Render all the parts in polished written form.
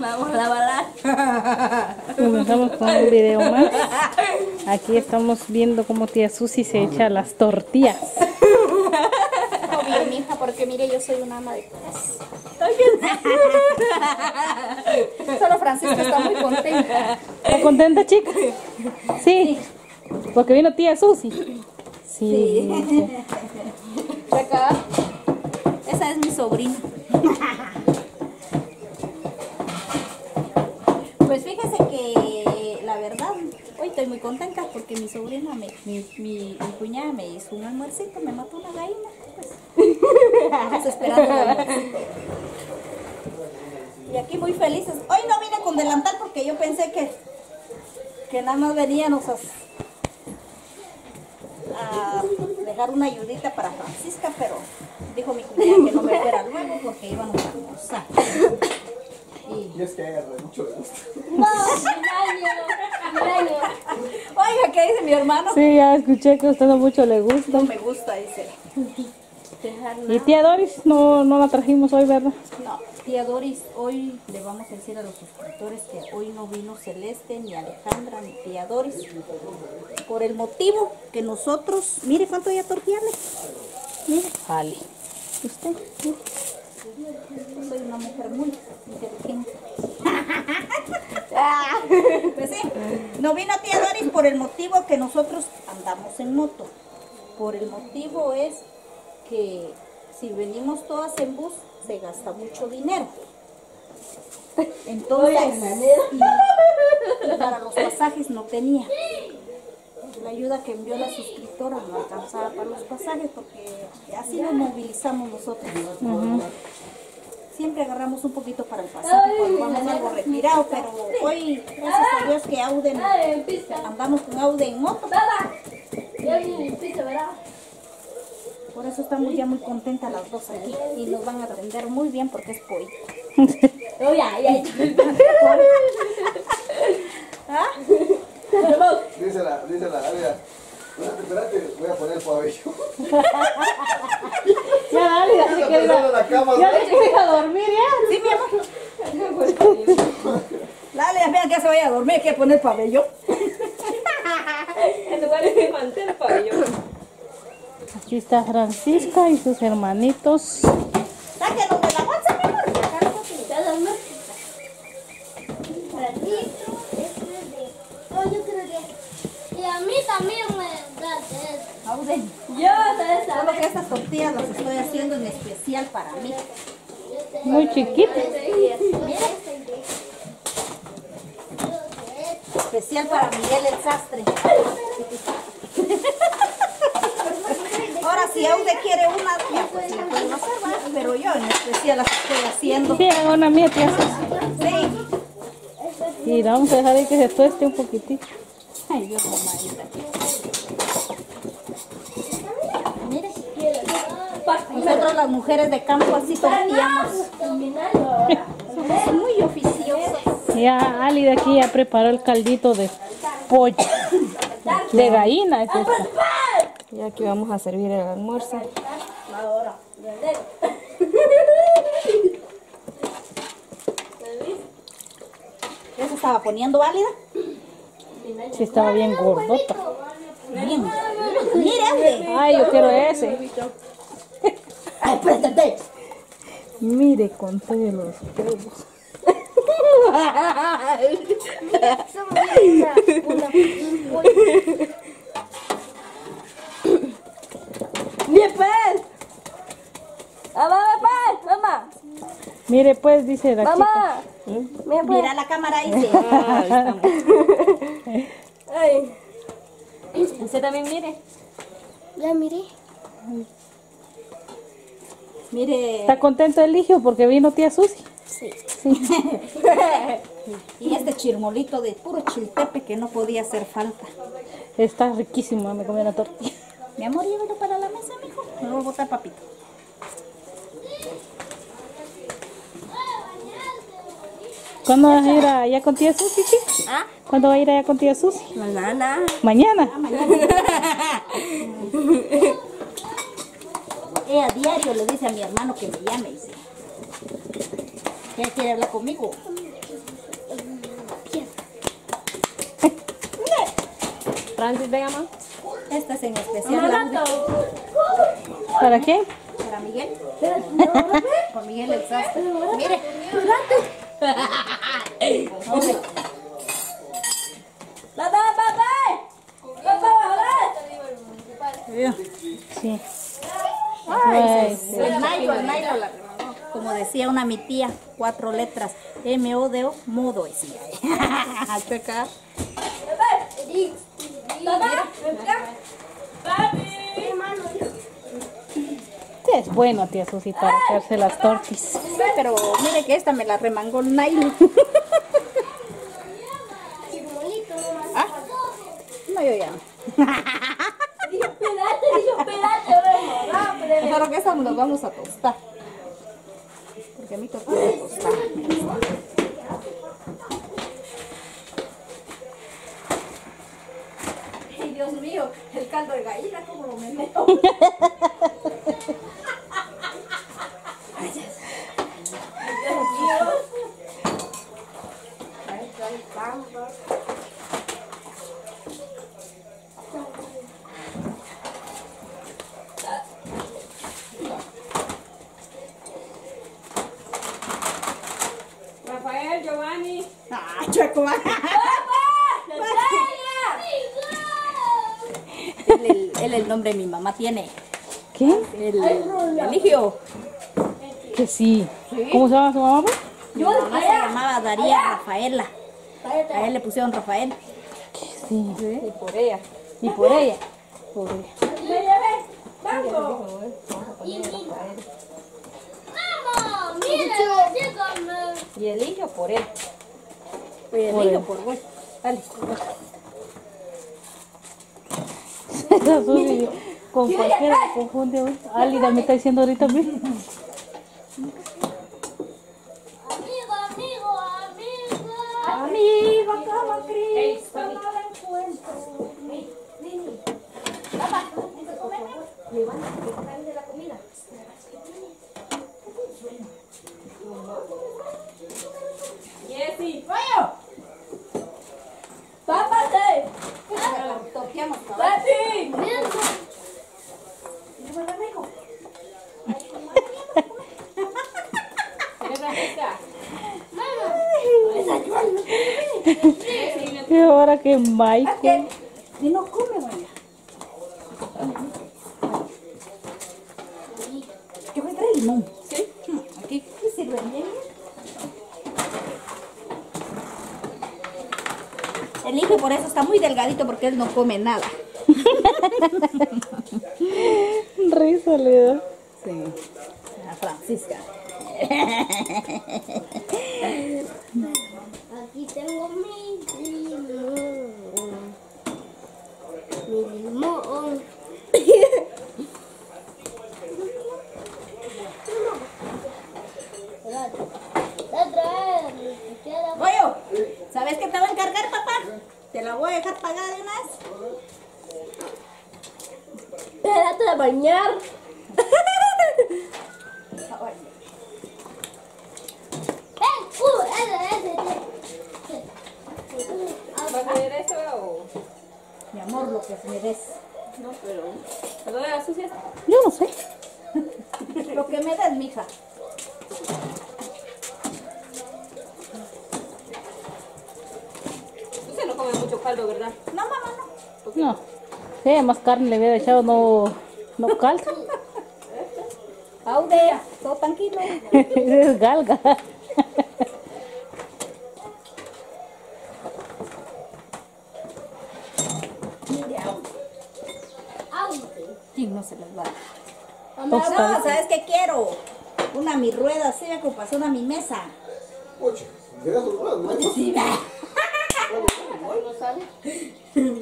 Vamos a lavar. Nos vamos con un video más. Aquí estamos viendo cómo tía Susy se echa las tortillas. Obvio, mija, porque mire, yo soy una ama de casa. Solo Francisca está muy contenta. ¿Está contenta, chica? Sí. Porque vino tía Susy. Sí. Acá. Esa es mi sobrina. Pues fíjese que la verdad, hoy estoy muy contenta porque mi sobrina, mi cuñada me hizo un almuercito, me mató una gallina. Pues, estamos esperando el almuercito. Y aquí muy felices. Hoy no vine con delantal porque yo pensé que nada más veníamos a dejar una ayudita para Francisca, pero dijo mi cuñada que no me fuera luego porque íbamos a almorzar. Y es que hay mucho gusto. No, Nailo. Oiga, ¿qué dice mi hermano? Sí, ya escuché que a usted no mucho le gusta. No me gusta, dice. Y tía Doris no la trajimos hoy, ¿verdad? No, tía Doris, hoy le vamos a decir a los suscriptores que hoy no vino Celeste, ni Alejandra, ni tía Doris. Por el motivo que nosotros... Mire cuánto ya tortearle. Mire. Vale. Usted, mire. Soy una mujer muy inteligente. Pues sí, no vino tía Doris por el motivo que nosotros andamos en moto. Por el motivo es que si venimos todas en bus, se gasta mucho dinero. Entonces, y para los pasajes no tenía. La ayuda que envió la suscriptora no alcanzaba para los pasajes porque así nos movilizamos nosotros. Siempre agarramos un poquito para el pasaje cuando vamos algo retirado, pero hoy, gracias a Dios que Auden, andamos con Auden en moto. Por eso estamos ya muy contentas las dos aquí y nos van a atender muy bien porque es pollo. ¿Ah? Dísela, Alida. Espérate, voy a poner el pabello. Ya, Alida, se quedó. Ya le dije a dormir, ¿ya? Sí, mi amor. Dale, vean que se vaya a dormir, que poner el pabello. En lugar de levantar el pabellón. Aquí está Francisca y sus hermanitos. Sáquenos de la bolsa, mi amor. A mí también me da eso. Auden, solo que estas tortillas las estoy haciendo en especial para mí. Muy chiquitas. Especial para Miguel el sastre. Ahora si Auden quiere una, ya pues la pueden hacer, ¿verdad? Pero yo en especial las estoy haciendo. Sí, hago una mía, tía. Sí. Y vamos a dejar ahí que se tueste un poquitito. Ay, Dios, mamadita. Mire, nosotros las mujeres de campo así tortillamos. Somos muy oficiosas. Ya, Ali de aquí ya preparó el caldito de pollo. De gallina es esta. Y aquí vamos a servir el almuerzo. ¿Qué se estaba poniendo, Alida? Sí, estaba bien gordota. Mire, ay, yo quiero ese. Ay, préstete. Mire, conté los huevos. Mire, pues. Mamá. Mire, pues, dice la mamá. Chica. Mira la cámara ahí. Ay. Usted también mire. Ya miré. Mire. ¿Está contento Eligio porque vino tía Susy? Sí. Y este chirmolito de puro chiltepe que no podía hacer falta. Está riquísimo, me comí una tortilla. Mi amor, llévalo para la mesa, mijo. Me lo voy a botar, papito. ¿Cuándo vas a ir allá con tía Susy, sí? ¿Ah? ¿Cuándo va a ir allá con tía Susy? Mañana. ¿Mañana? Mañana. A diario le dice a mi hermano que me llame, dice. ¿Quiere hablar conmigo? Francis, venga más. Esta es en especial. ¿Para qué? Para Miguel. Con Miguel el sastre. Mire. ¡Papá, papá! ¡Papá, papá! Sí. Ay, el Nailo, la como decía una mi tía, 4 letras. M-O-D-O, modo decía. Hasta acá. Sí, es bueno, tía Susy, para hacerse las tortis. Sí, pero mire que esta me la remangó Nailo. ¿Ah? No, yo ya. Claro que esta nos vamos a tostar. Porque a mí toca tostar. Ay, Dios mío, el caldo de gallina, ¿cómo lo me meto? Ay, Dios mío. Ay, soy pan. Rafael, Giovanni. ¡Ah, Chaco! ¡Papá! Él es el nombre de mi mamá tiene. ¿Qué? El Eligio. Que sí. ¿Cómo se llama su mamá? Mi mamá se llamaba Daría, Rafaela. A él le pusieron Rafael. Que sí. Y por ella. Y por ella. Por ella. ¡Vamos! Y elijo por él. Y elijo por vos. Dale. Esa Susy con cualquiera confunde hoy. Alida me está diciendo ahorita mismo. Amigo, como Cristo no la encuentro. Nini. Papá, ¿eso comemos? Le van a quitar de la comida. ¡Yesi! ¡Vaya! ¡Pápate! ¡Toqueamos! ¡Papi! ¡Qué ahora que Michael! ¡Y no come, vaya! ¿Qué me trae limón? ¿Sí? ¿Aquí sirve bien? El hijo por eso está muy delgadito porque él no come nada. Risa le da. Sí. A Francisca. Aquí tengo mi limón. Oye, ¿sabes qué te voy a encargar, papá? Te la voy a dejar pagada de más. Espérate de bañar. ¿Vas a ver eso o...? Mi amor, lo que me des. No, pero... ¿Pero de las sucias? Yo no sé. Lo que me des, mija. Caldo, ¿verdad? No, mamá, no. No. Sí, más carne le hubiera echado, no caldo. Audea, todo tranquilo. Es galga. ¿Quién no se las va? Mamá, no, ¿sabes qué quiero? Una mi rueda, se me pasó una mi mesa. Oye, ¿qué das? Sí, va. ¿No sale?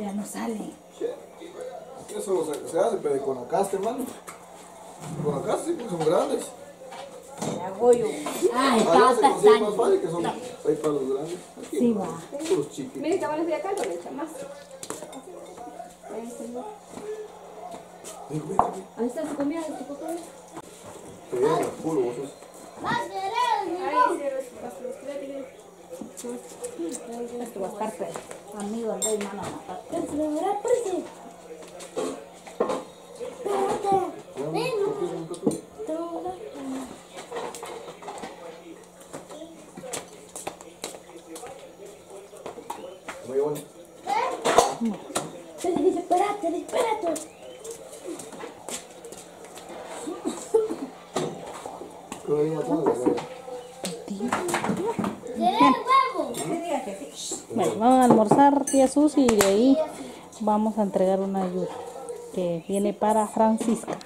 Ya no sale. Eso se hace, pero con la casta, hermano. Con la casta, sí, porque son grandes. Ya voy yo. Ay, casta, sale. Más fácil que son. No. Hay palos grandes. Aquí, sí, va. Puros chiquitos. Miren, cabrones de acá, lo le echan más. Ahí está su comida, de tipo todo. Te dieron los puros, vos sos. Más querés, mi amor. Ahí se los Esto va a estar preso. Amigos de hermano, vamos a almorzar, tía Susy, y de ahí vamos a entregar una ayuda que viene para Francisca.